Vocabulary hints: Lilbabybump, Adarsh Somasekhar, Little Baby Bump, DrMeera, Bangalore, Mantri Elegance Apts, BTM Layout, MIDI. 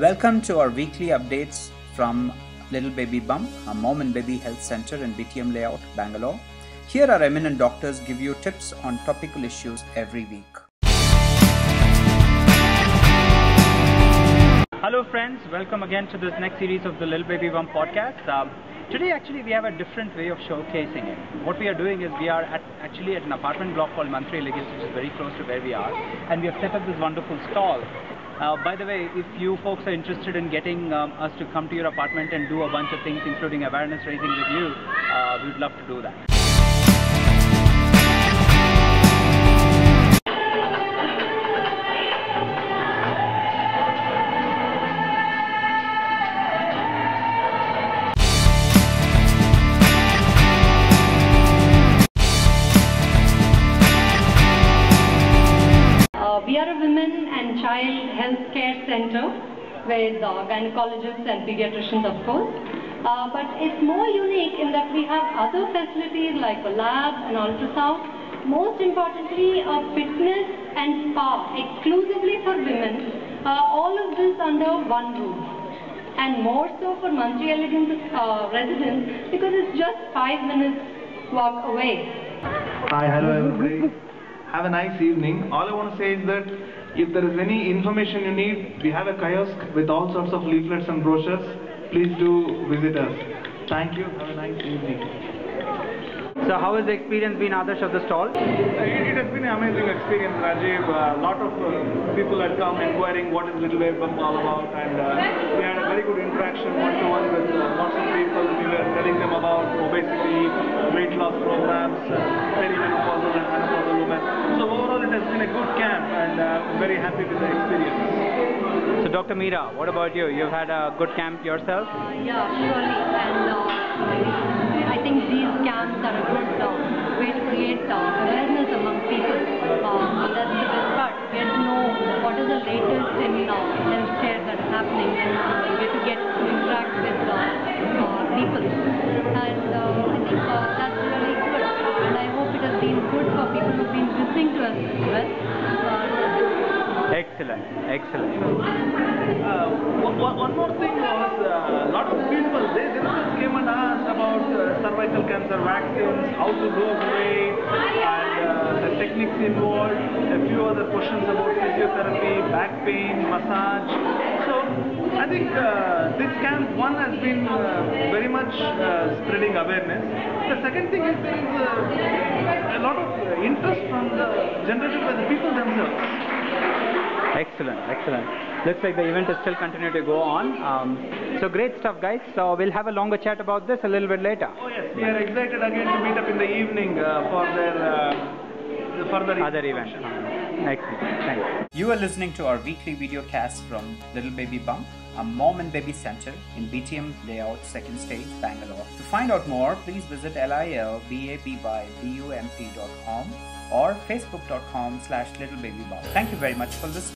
Welcome to our weekly updates from Little Baby Bump, a mom and baby health center in BTM Layout, Bangalore. Here our eminent doctors give you tips on topical issues every week. Hello friends, welcome again to this next series of the Little Baby Bump podcast. Today actually we have a different way of showcasing it. What we are doing is we are actually at an apartment block called Mantri Elegance, which is very close to where we are, and we have set up this wonderful stall. By the way, if you folks are interested in getting us to come to your apartment and do a bunch of things, including awareness raising with you, we'd love to do that. We are a women and child health care center with gynecologists and pediatricians, of course. But it's more unique in that we have other facilities like a lab and ultrasound. Most importantly, a fitness and spa exclusively for women. All of this under one roof. And more so for Mantri Elegance residents because it's just 5 minutes walk away. Hi, hello everybody. Have a nice evening. All I want to say is that if there is any information you need, we have a kiosk with all sorts of leaflets and brochures. Please do visit us. Thank you. Have a nice evening. So how has the experience been, Adarsh, of the stall? It has been an amazing experience, Rajiv. A lot of people had come inquiring what is Little Baby Bump all about, and we had a very good interaction one-to-one with lots of people. We were telling them about obesity, weight loss programs, perimenopausal and menopausal women. So overall it has been a good camp, and very happy with the experience. So DrMeera, what about you? You've had a good camp yourself? Yeah, surely. And I think these camps are a good way to create awareness among people. That's the best part. Get to know what is the latest in healthcare that's happening, and get to interact with people. And I think that's really good. And I hope it has been good for people who've been listening to us as well. Excellent, excellent. One more thing was a lot of people, they themselves came and asked about cervical cancer vaccines, how to go away, and the techniques involved, a few other questions about physiotherapy, back pain, massage. So I think this camp one has been very much spreading awareness. The second thing is there is a lot of interest from the generated by the people themselves. Excellent, excellent. Looks like the event is still continuing to go on. So great stuff, guys. So we'll have a longer chat about this a little bit later. Oh yes, we are excited again to meet up in the evening for their further other event. Excellent, thanks. You are listening to our weekly video cast from Little Baby Bump, a mom and baby center in BTM Layout, 2nd Stage, Bangalore. To find out more, please visit lilbabbump.com or facebook.com/littlebabybump. Thank you very much for listening.